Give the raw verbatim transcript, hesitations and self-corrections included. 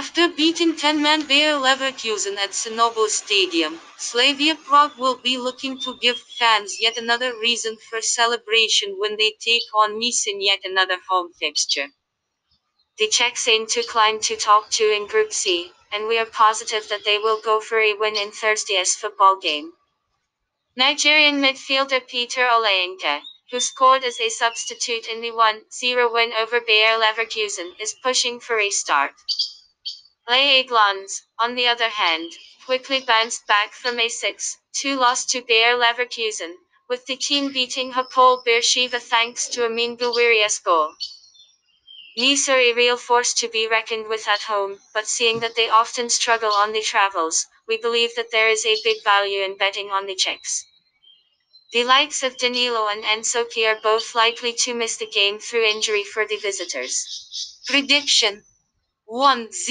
After beating ten-man Bayer Leverkusen at Sinobo Stadium, Slavia Prague will be looking to give fans yet another reason for celebration when they take on Nice in yet another home fixture. The Czechs aim to climb to top two in Group C, and we are positive that they will go for a win in Thursday's football game. Nigerian midfielder Peter Olayinka, who scored as a substitute in the one nil win over Bayer Leverkusen, is pushing for a start. Lay Eglons, on the other hand, quickly bounced back from a six two loss to Bayer Leverkusen, with the team beating Hapoel Beersheba thanks to Bouiri's goal. Nice are a real force to be reckoned with at home, but seeing that they often struggle on the travels, we believe that there is a big value in betting on the Czechs. The likes of Danilo and Ensoke are both likely to miss the game through injury for the visitors. Prediction one nil.